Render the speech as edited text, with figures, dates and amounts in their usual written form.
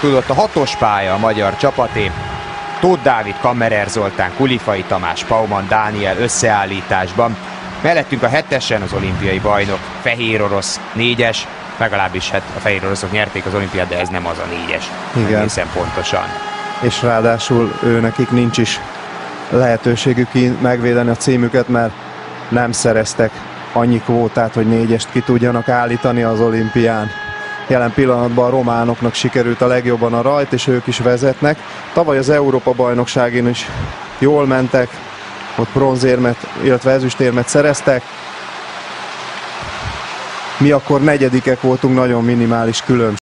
Tudott a hatos pálya a magyar csapaté. Tóth Dávid, Kammerer Zoltán, Kulifai Tamás, Pauman Dániel összeállításban. Mellettünk a hetesen az olimpiai bajnok, fehér orosz négyes. Legalábbis hát a fehér oroszok nyerték az olimpiát, de ez nem az a négyes. Igen. Egészen pontosan. És ráadásul nekik nincs is lehetőségük megvédeni a címüket, mert nem szereztek annyi kvótát, hogy négyest ki tudjanak állítani az olimpián. Jelen pillanatban a románoknak sikerült a legjobban a rajt, és ők is vezetnek. Tavaly az Európa-bajnokságén is jól mentek, ott bronzérmet, illetve ezüstérmet szereztek. Mi akkor negyedikek voltunk, nagyon minimális különbség.